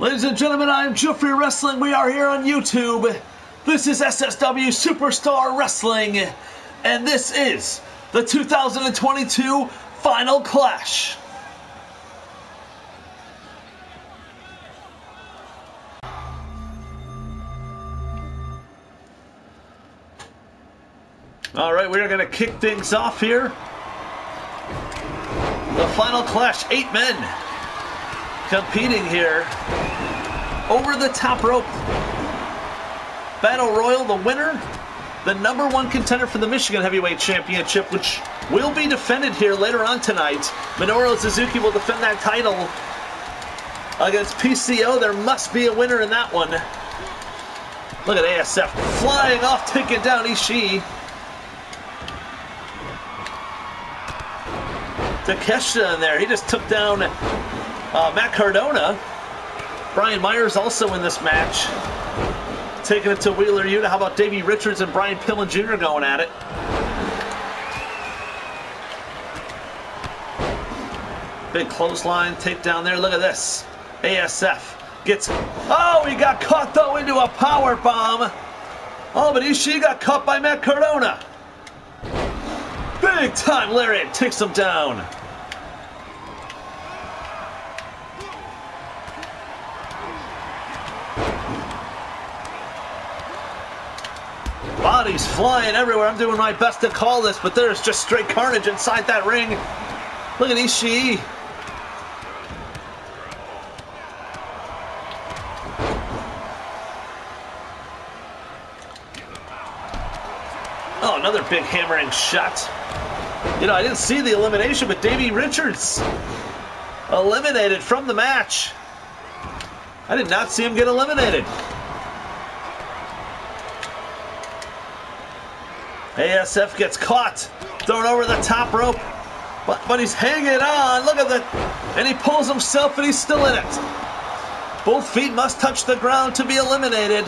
Ladies and gentlemen, I am Jeffrey Wrestling. We are here on YouTube. This is SSW Superstar Wrestling, and this is the 2022 Final Clash. All right, we are going to kick things off here. The Final Clash, 8 men competing here. Over the top rope Battle Royal, the winner, the #1 contender for the Michigan Heavyweight Championship, which will be defended here later on tonight. Minoru Suzuki will defend that title against PCO. There must be a winner in that one. Look at ASF flying off, taking down Ishii. Takeshita in there. He just took down Matt Cardona. Brian Myers also in this match. Taking it to Wheeler Yuta. How about Davey Richards and Brian Pillman Jr. going at it? Big clothesline takedown there. Look at this. ASF gets... Oh, he got caught, though, into a power bomb. Oh, but Ishii got caught by Matt Cardona. Big time lariat takes him down. Bodies flying everywhere. I'm doing my best to call this, but there's just straight carnage inside that ring. Look at Ishii. Oh, another big hammering shot. You know, I didn't see the elimination, but Davey Richards eliminated from the match. I did not see him get eliminated. ASF gets caught, thrown over the top rope, but he's hanging on. Look at that, and he pulls himself, and he's still in it. Both feet must touch the ground to be eliminated.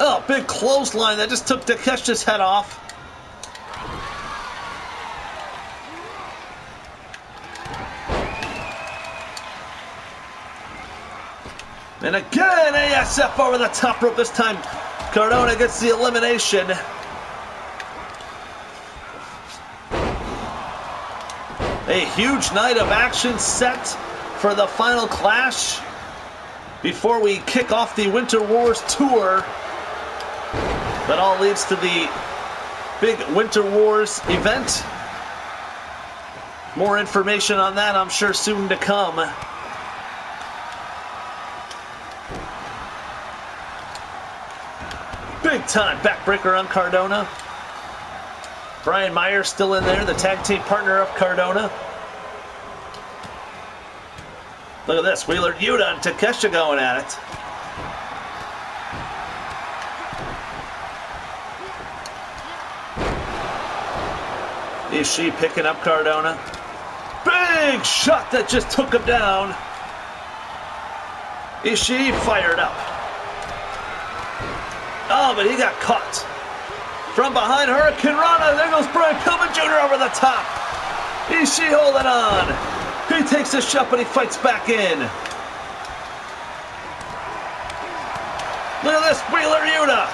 Oh, big clothesline that just took Takeshita's head off. And again, ASF over the top rope this time. Cardona gets the elimination. A huge night of action set for the Final Clash before we kick off the Winter Wars Tour. That all leads to the big Winter Wars event. More information on that, I'm sure, soon to come. Big time backbreaker on Cardona. Brian Myers still in there, the tag team partner of Cardona. Look at this, Wheeler Yuta and Takeshita going at it. Ishii picking up Cardona. Big shot that just took him down. Ishii fired up. Oh, but he got caught. From behind Hurricane Rana, there goes Brian Pillman Jr. over the top. Ishii holding on. He takes a shot, but he fights back in. Look at this, Wheeler Yuta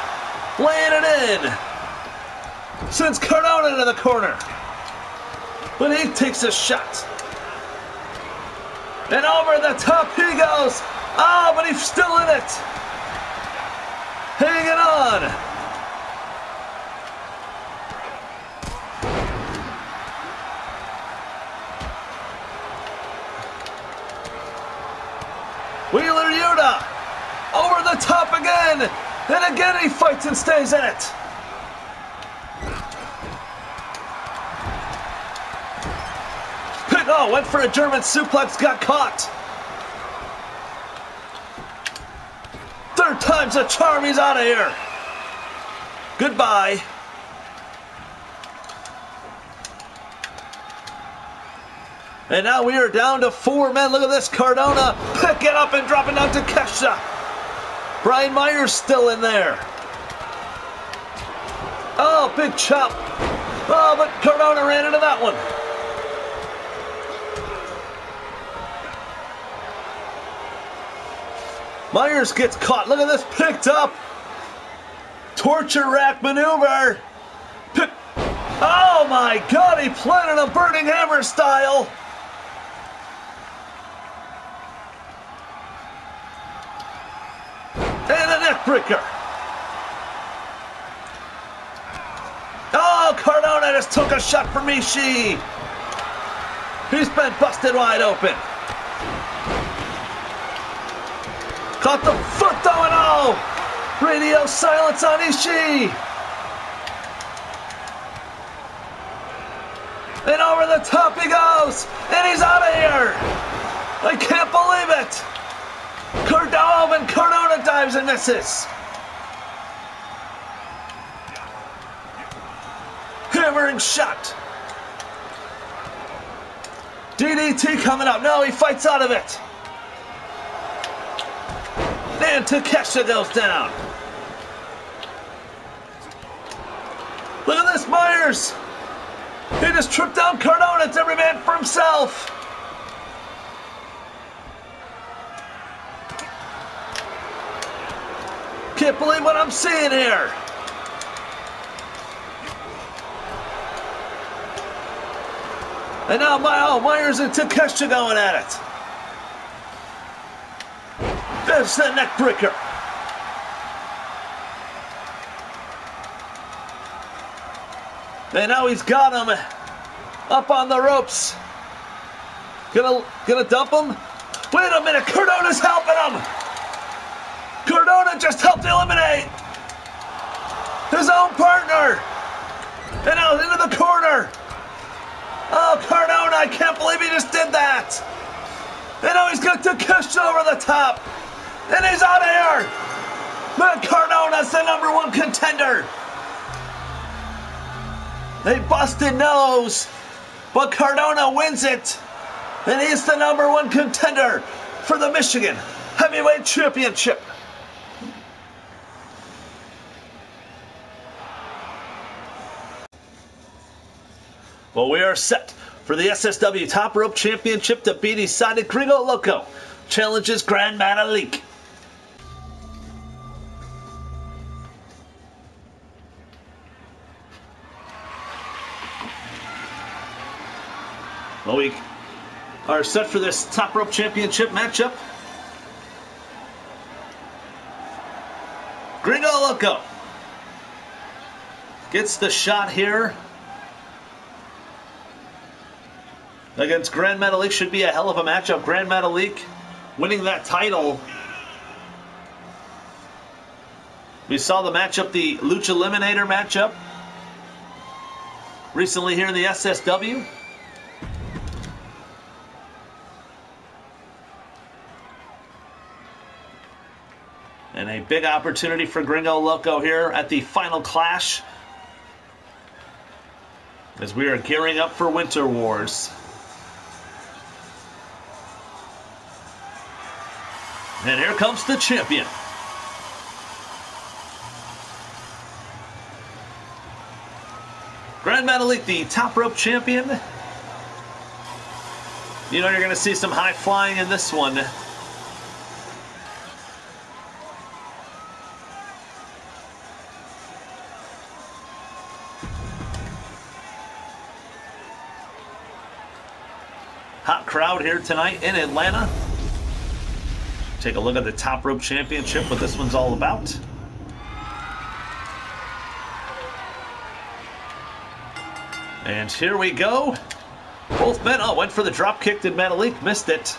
laying it in. Sends Cardona into the corner. But he takes a shot. And over the top he goes. Oh, but he's still in it. Hanging on. Wheeler Yuta over the top again. And again he fights and stays in it. Oh, went for a German suplex, got caught. Third time's a charm, he's out of here. Goodbye. And now we are down to 4 men. Look at this, Cardona picking up and dropping down to Takeshita. Brian Myers still in there. Oh, big chop. Oh, but Cardona ran into that one. Myers gets caught. Look at this. Picked up. Torture rack maneuver. Oh my God, he planted a burning hammer style. And a neck breaker. Oh, Cardona just took a shot from Ishii. He's been busted wide open. Caught the foot though, and oh! Radio silence on Ishii. And over the top he goes, and he's out of here. I can't believe it. Cardona dives and misses. Hammering shot. DDT coming up. No, he fights out of it. And Takeshita goes down. Look at this, Myers. He just tripped down Cardona. It's every man for himself. Can't believe what I'm seeing here. And now Myers and Takeshita going at it. There's that neck breaker. And now he's got him up on the ropes. Gonna dump him? Wait a minute, Cardona's helping him! Cardona just helped eliminate his own partner! And now into the corner! Oh, Cardona, I can't believe he just did that! And now he's got Takeshita over the top! And he's out of here! Matt Cardona's the #1 contender! They busted nose, but Cardona wins it! And he's the #1 contender for the Michigan Heavyweight Championship! Well, we are set for the SSW Top Rope Championship to be decided. Gringo Loco challenges Gran Metalik. Well, we are set for this Top Rope Championship matchup. Gringo Loco gets the shot here. Against Gran Metalik should be a hell of a matchup. Gran Metalik winning that title. We saw the matchup, the Lucha Eliminator matchup, recently here in the SSW. And a big opportunity for Gringo Loco here at the final clash, as we are gearing up for Winter Wars. And here comes the champion. Gran Metalik, the top rope champion. You know you're going to see some high flying in this one. Hot crowd here tonight in Atlanta. Take a look at the Top Rope Championship, what this one's all about. And here we go. Both men, went for the drop kick, did Metalik, missed it.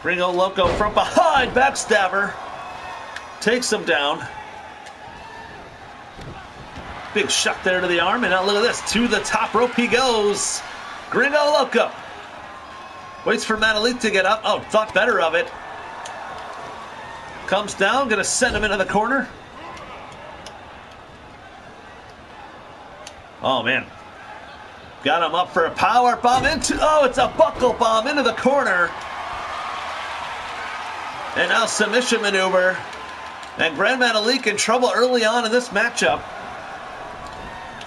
Gringo Loco from behind, backstabber. Takes him down. Big shot there to the arm, and now look at this, to the top rope he goes. Gringo Loco. Waits for Metalik to get up. Oh, thought better of it. Comes down, gonna send him into the corner. Oh, man. Got him up for a power bomb into... Oh, it's a buckle bomb into the corner. And now submission maneuver. And Gran Metalik in trouble early on in this matchup.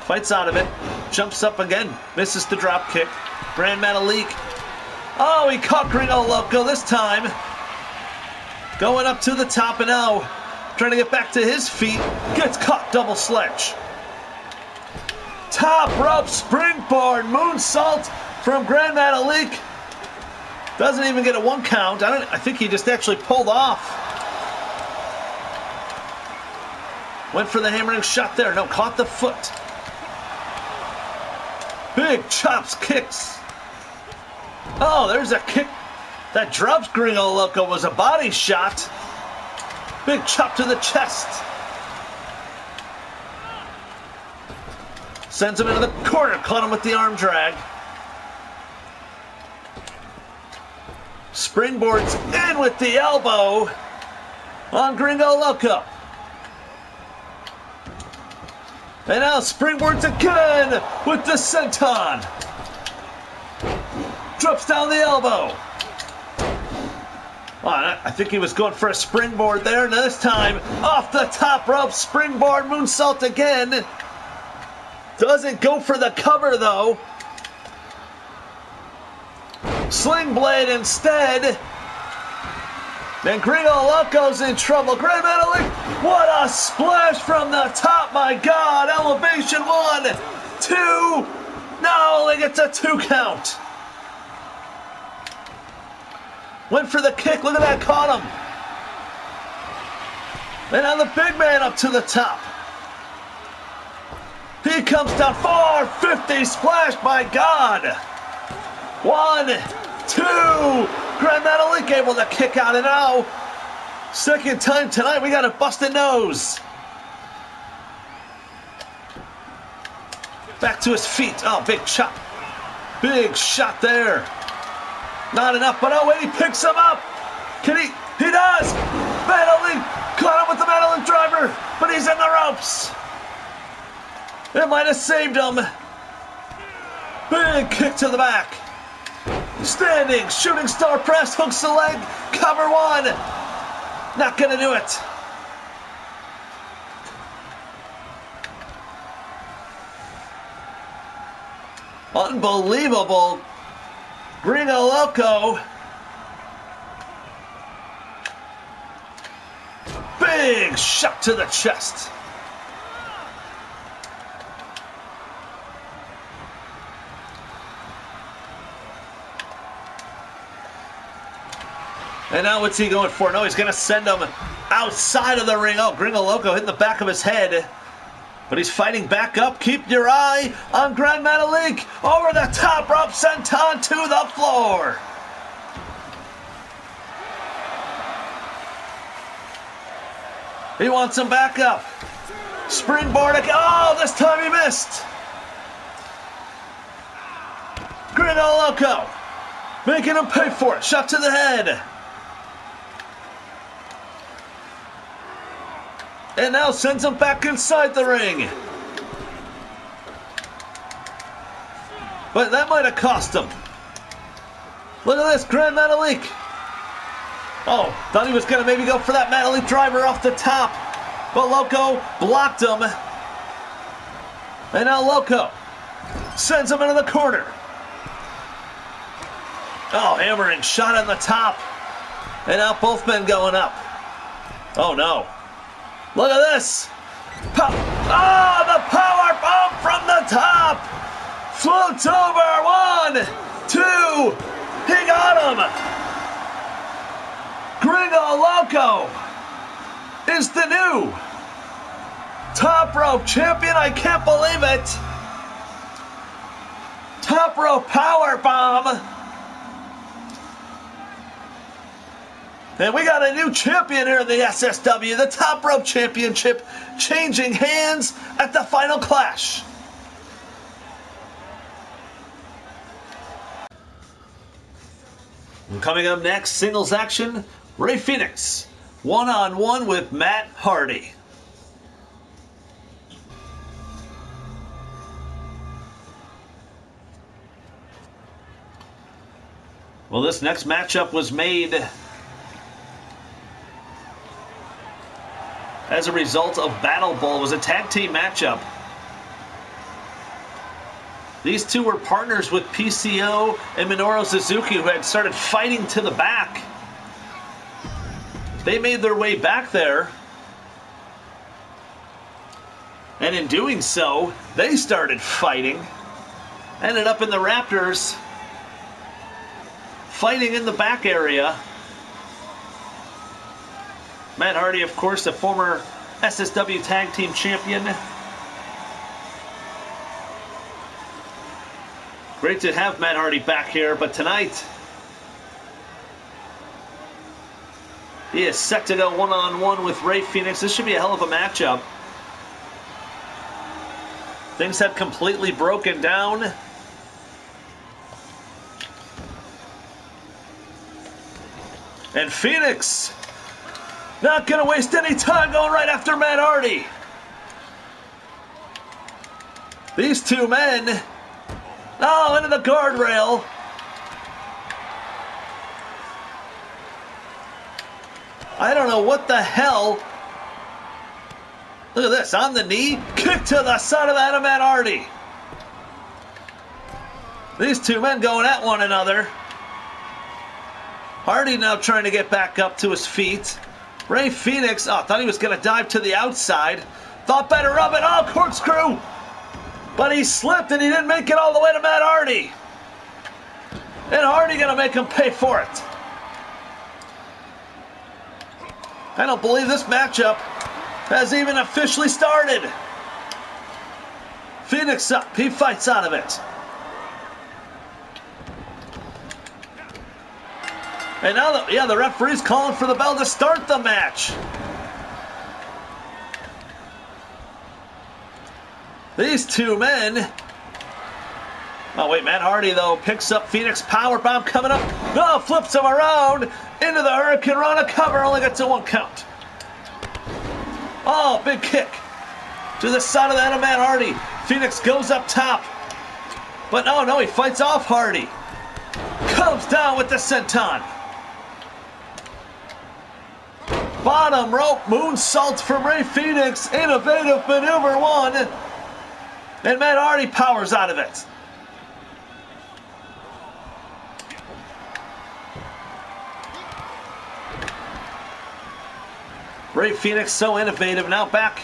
Fights out of it. Jumps up again. Misses the drop kick. Gran Metalik... Oh, he caught Gringo Loco this time. Going up to the top and now trying to get back to his feet. Gets caught, double sledge. Top rope springboard moonsault from Gran Metalik. Doesn't even get a one count. I think he just actually pulled off. Went for the hammering shot there. No, caught the foot. Big chops, kicks. Oh, there's a kick. That drops Gringo Loco, was a body shot. Big chop to the chest. Sends him into the corner. Caught him with the arm drag. Springboards in with the elbow on Gringo Loco. And now springboards again with the senton. Drops down the elbow. Well, I think he was going for a springboard there, and this time off the top rope, springboard moonsault again. Doesn't go for the cover though. Sling blade instead. Then Gringo Loco's in trouble. Gran Metalik, what a splash from the top, my God. Elevation 1, 2. No, they get a 2 count. Went for the kick, look at that, caught him. And now the big man up to the top. He comes down, 450 splash, my God. 1, 2. Gran Metalik able to kick out, and now, second time tonight, we got a busted nose. Back to his feet, oh, big chop. Big shot there. Not enough, but oh wait, he picks him up. Can he? He does. Metalik caught him with the Metalik driver, but he's in the ropes. It might have saved him. Big kick to the back. Standing, shooting star press, hooks the leg, cover 1. Not gonna do it. Unbelievable. Gringo Loco. Big shot to the chest. And now what's he going for? No, he's going to send him outside of the ring. Oh, Gringo Loco hitting the back of his head. But he's fighting back up. Keep your eye on Gran Metalik. Over the top rope, senton to the floor. He wants him back up. Springboard again. Oh, this time he missed. Gringo Loco making him pay for it. Shot to the head. And now sends him back inside the ring. But that might have cost him. Look at this, Gran Metalik. Oh, thought he was going to maybe go for that Metalik driver off the top. But Loco blocked him. And now Loco sends him into the corner. Oh, hammering shot on the top. And now both men going up. Oh, no. Look at this. Pop. Oh, the power bomb from the top. Floats over. 1, 2. He got him. Gringo Loco is the new top rope champion. I can't believe it. Top rope power bomb. And we got a new champion here in the SSW, the Top Rope Championship, changing hands at the final clash. And coming up next, singles action, Rey Fénix, one-on-one with Matt Hardy. Well, this next matchup was made as a result of Battle Bowl. It was a tag team matchup. These two were partners with PCO and Minoru Suzuki, who had started fighting to the back. They made their way back there. And in doing so, they started fighting. Ended up in the Raptors. Fighting in the back area. Matt Hardy, of course, a former SSW Tag Team Champion. Great to have Matt Hardy back here, but tonight he is set to go one-on-one with Rey Fénix. This should be a hell of a matchup. Things have completely broken down. And Fénix not going to waste any time going right after Matt Hardy. These two men, oh, into the guardrail. I don't know what the hell. Look at this, on the knee, kick to the side of that of Matt Hardy. These two men going at one another. Hardy now trying to get back up to his feet. Rey Fénix, oh, thought he was going to dive to the outside. Thought better of it. Oh, corkscrew. But he slipped and he didn't make it all the way to Matt Hardy. And Hardy going to make him pay for it. I don't believe this matchup has even officially started. Fénix up. He fights out of it. And now, the referee's calling for the bell to start the match. These two men. Oh, wait, Matt Hardy, though, picks up Fénix. Powerbomb coming up. No, flips him around into the Hurricane Rana cover. Only gets a one count. Oh, big kick to the side of that of Matt Hardy. Fénix goes up top. But, oh, no, he fights off Hardy. Comes down with the senton. Bottom rope moonsault from Rey Fénix. Innovative maneuver one. And Matt Hardy powers out of it. Rey Fénix so innovative. Now back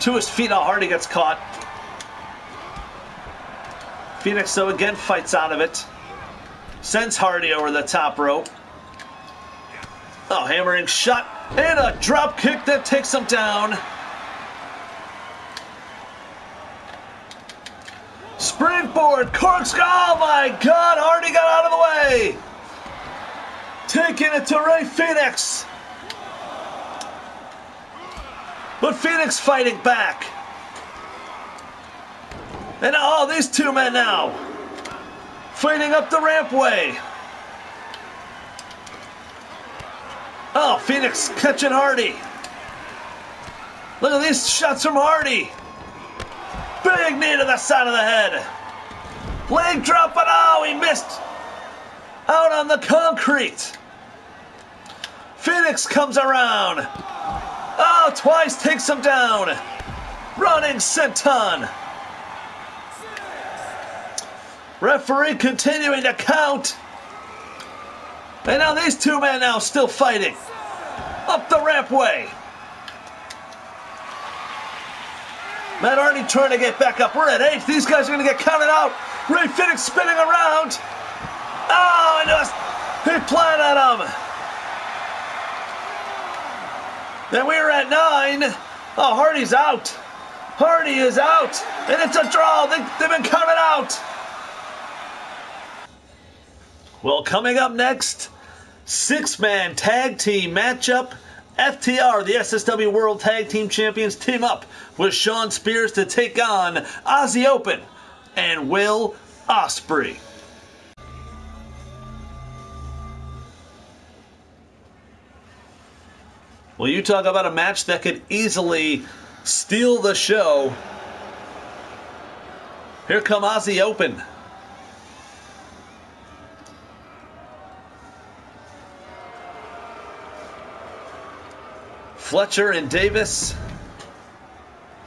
to his feet. Oh, Hardy gets caught. Fénix, though, again fights out of it. Sends Hardy over the top rope. Oh, hammering shot. And a drop kick that takes him down. Springboard, corkscrew. Oh my God, Hardy got out of the way. Taking it to Rey Fénix. But Fénix fighting back. And oh, these two men now fighting up the rampway. Oh, Fénix catching Hardy. Look at these shots from Hardy. Big knee to the side of the head. Leg drop, but oh, he missed out on the concrete. Fénix comes around. Oh, twice takes him down. Running senton. Referee continuing to count. And now these two men now still fighting. Up the rampway. Matt Hardy trying to get back up. We're at 8. These guys are going to get counted out. Rey Fénix spinning around. Oh, and he planted on him. And we're at 9. Oh, Hardy's out. Hardy is out. And it's a draw. They've been counted out. Well, coming up next, 6-man tag team matchup. FTR, the SSW World Tag Team Champions, team up with Sean Spears to take on Aussie Open and Will Ospreay. Well, you talk about a match that could easily steal the show. Here come Aussie Open. Fletcher and Davis,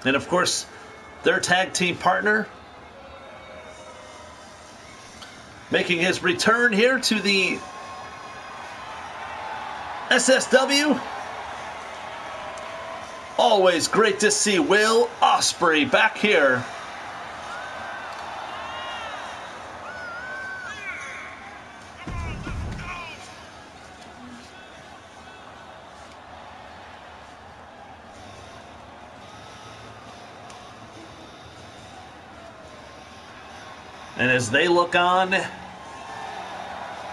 and of course their tag team partner, making his return here to the SSW. Always great to see Will Ospreay back here. And as they look on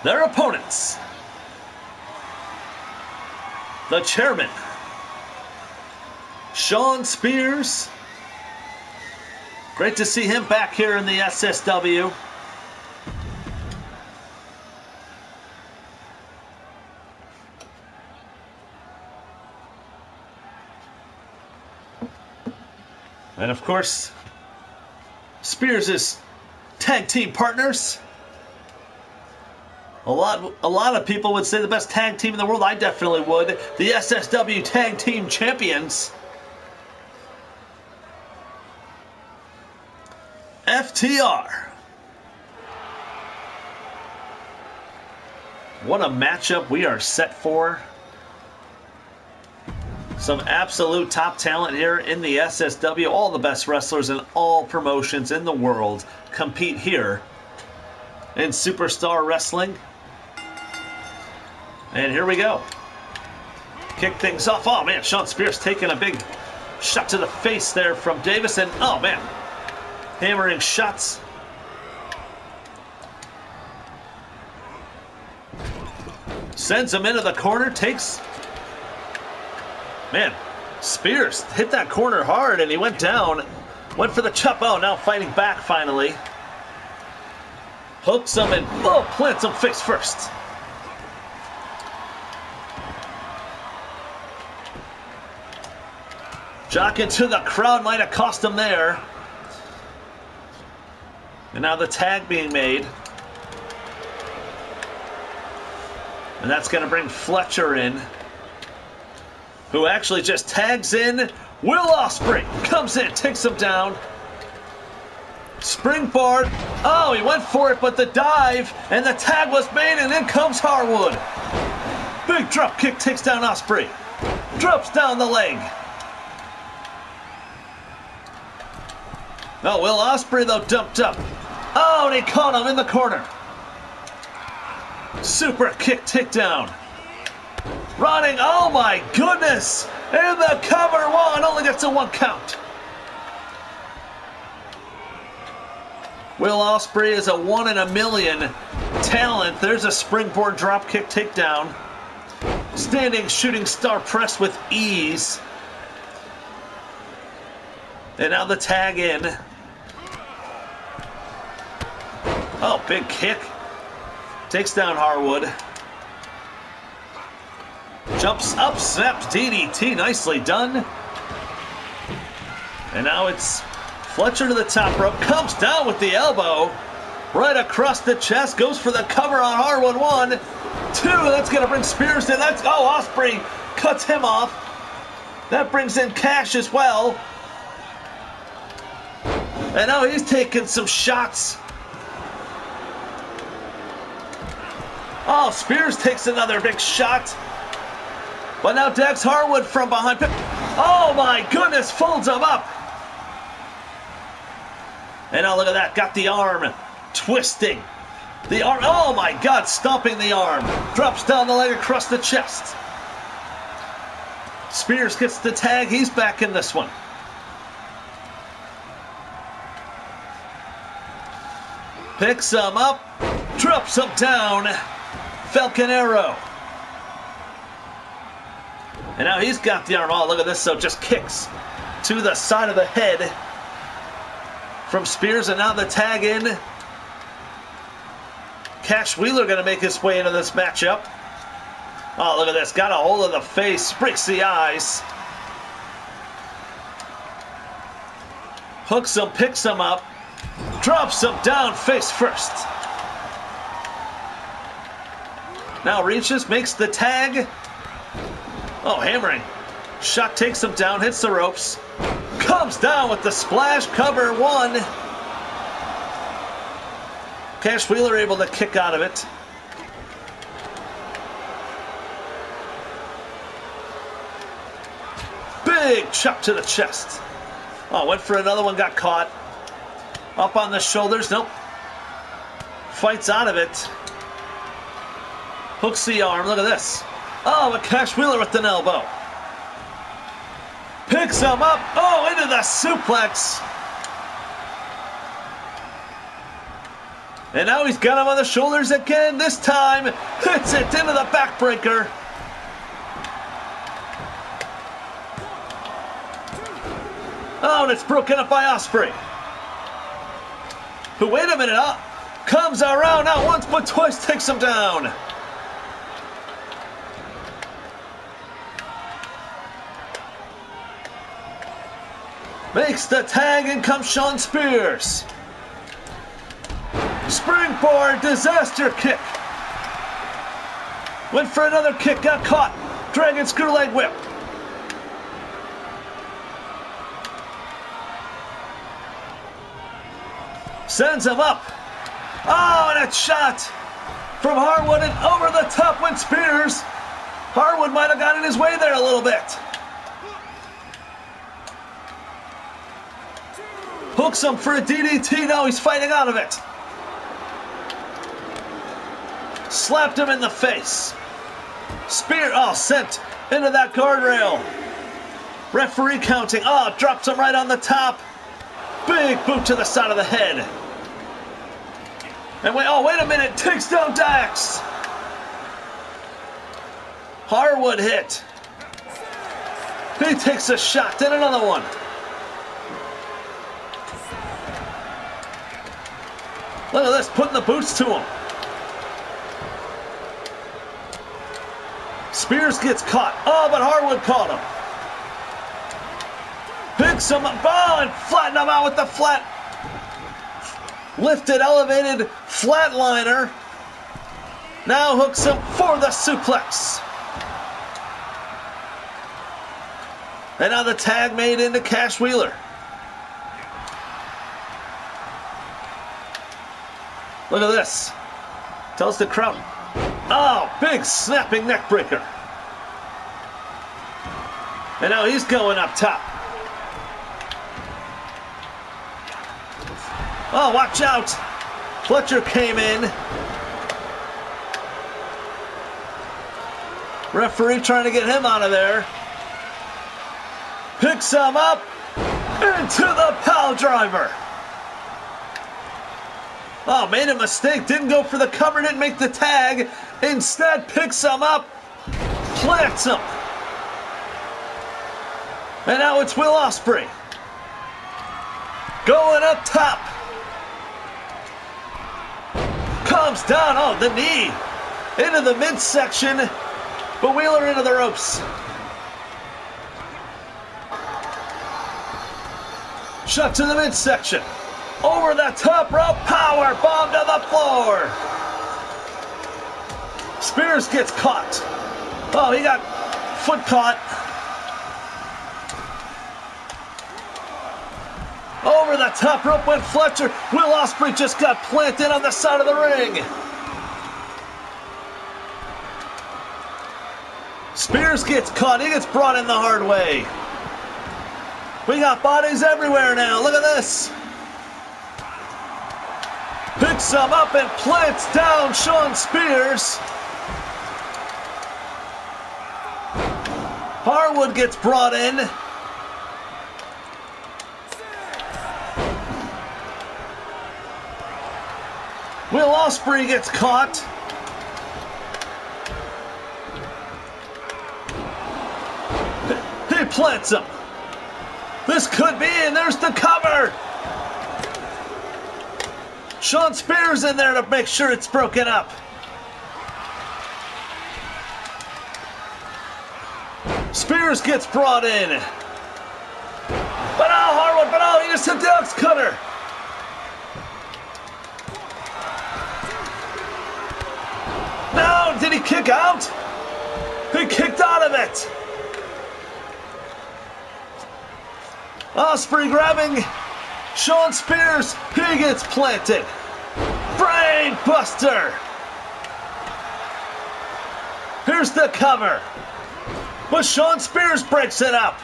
their opponents, the chairman, Sean Spears. Great to see him back here in the SSW. And of course, Spears is tag team partners. A lot of people would say the best tag team in the world. I definitely would. The SSW Tag Team Champions. FTR. What a matchup we are set for. Some absolute top talent here in the SSW. All the best wrestlers in all promotions in the world compete here in Superstar Wrestling. And here we go. Kick things off. Oh, man, Sean Spears taking a big shot to the face there from Davis. And, oh, man, hammering shots. Sends him into the corner. Takes... Man, Spears hit that corner hard, and he went down. Went for the chop. Oh, now fighting back finally. Hooks him and oh, plants him face first. Jock into the crowd might have cost him there. And now the tag being made. And that's going to bring Fletcher in, who actually just tags in. Will Ospreay comes in, takes him down. Springboard. Oh, he went for it, but the dive and the tag was made, and in comes Harwood. Big drop kick takes down Ospreay. Drops down the leg. Oh, Will Ospreay, though, dumped up. Oh, and he caught him in the corner. Super kick takedown. Running, oh my goodness! In the cover one, only gets a one count. Will Ospreay is a 1 in a million talent. There's a springboard dropkick takedown. Standing shooting star press with ease. And now the tag in. Oh, big kick. Takes down Harwood. Jumps up, snaps DDT, nicely done. And now it's Fletcher to the top rope, comes down with the elbow, right across the chest, goes for the cover on Harwood. 1, 2, that's going to bring Spears in. That's, oh, Ospreay cuts him off. That brings in Cash as well. And now he's taking some shots. Oh, Spears takes another big shot. But now Dax Harwood from behind. Oh my goodness, folds him up. And now look at that, got the arm twisting. The arm, oh my God, stomping the arm. Drops down the leg across the chest. Spears gets the tag, he's back in this one. Picks him up, drops him down. Falcon Arrow. And now he's got the arm. Oh, look at this. So just kicks to the side of the head from Spears. And now the tag in. Cash Wheeler going to make his way into this matchup. Oh, look at this. Got a hold of the face. Breaks the eyes. Hooks him. Picks him up. Drops him down face first. Now reaches. Makes the tag. Oh, hammering. Shot takes him down, hits the ropes. Comes down with the splash, cover 1. Cash Wheeler able to kick out of it. Big Big chop to the chest. Oh, went for another one, got caught. Up on the shoulders, nope. Fights out of it. Hooks the arm, look at this. Oh, a Cash Wheeler with an elbow. Picks him up, oh, into the suplex. And now he's got him on the shoulders again. This time, hits it into the backbreaker. Oh, and it's broken up by Ospreay. Who, wait a minute, up. Comes around, not once but twice, takes him down. Makes the tag, and comes Sean Spears. Springboard disaster kick. Went for another kick, got caught. Dragon screw leg whip. Sends him up. Oh, and a shot from Harwood, and over the top went Spears. Harwood might have gotten his way there a little bit. Hooks him for a DDT, now he's fighting out of it. Slapped him in the face. Spear, oh, sent into that guardrail. Referee counting, oh, drops him right on the top. Big boot to the side of the head. And wait, oh, wait a minute, takes down Dax. Harwood hit. He takes a shot, then another one. Look at this, putting the boots to him. Spears gets caught. Oh, but Harwood caught him. Picks him up, oh, and flattened him out with the flat. Lifted, elevated, flatliner. Now hooks him for the suplex. And now the tag made into Cash Wheeler. Look at this. Tells the crowd. Oh, big snapping neck breaker. And now he's going up top. Oh, watch out. Fletcher came in. Referee trying to get him out of there. Picks him up into the pile driver. Oh, made a mistake, didn't go for the cover, didn't make the tag. Instead, picks him up, plants him. And now it's Will Ospreay. Going up top. Comes down, oh, the knee. Into the midsection, but Wheeler into the ropes. Shot to the midsection. Over the top rope, power bomb to the floor. Spears gets caught. Oh, he got foot caught. Over the top rope went Fletcher. Will Ospreay just got planted on the side of the ring. Spears gets caught. He gets brought in the hard way. We got bodies everywhere now. Look at this. Picks him up and plants down Sean Spears. Harwood gets brought in. Will Ospreay gets caught. He plants him. This could be, and there's the cover. Sean Spears in there to make sure it's broken up. Spears gets brought in. But oh, Harwood, but oh, he just hit the ox cutter. No, did he kick out? He kicked out of it. Ospreay grabbing Sean Spears, he gets planted. Brain buster. Here's the cover. But Sean Spears breaks it up.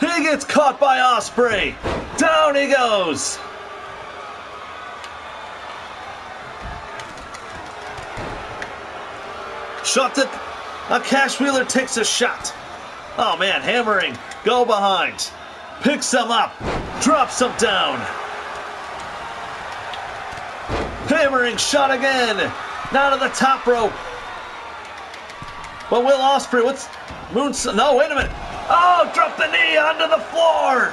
He gets caught by Ospreay. Down he goes. Shot it. A Cash Wheeler takes a shot. Oh man, hammering. Go behind. Picks him up. Drops him down. Hammering shot again. Now to the top rope. But Will Ospreay, what's Moonsault? No, wait a minute. Oh, drop the knee onto the floor.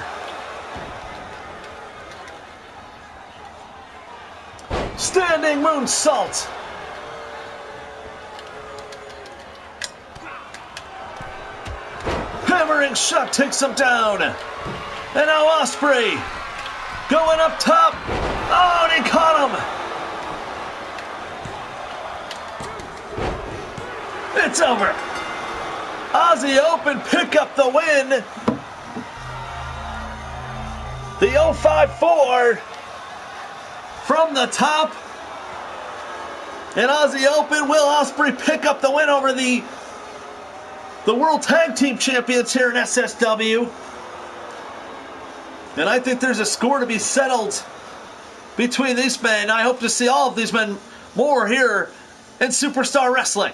Standing moonsault. Hammering shot takes him down. And now Ospreay going up top. Oh, and he caught him. It's over. Aussie Open pick up the win. The 054 from the top. And Aussie Open, Will Ospreay pick up the win over the World Tag Team Champions here in SSW. And I think there's a score to be settled between these men. I hope to see all of these men more here in Superstar Wrestling.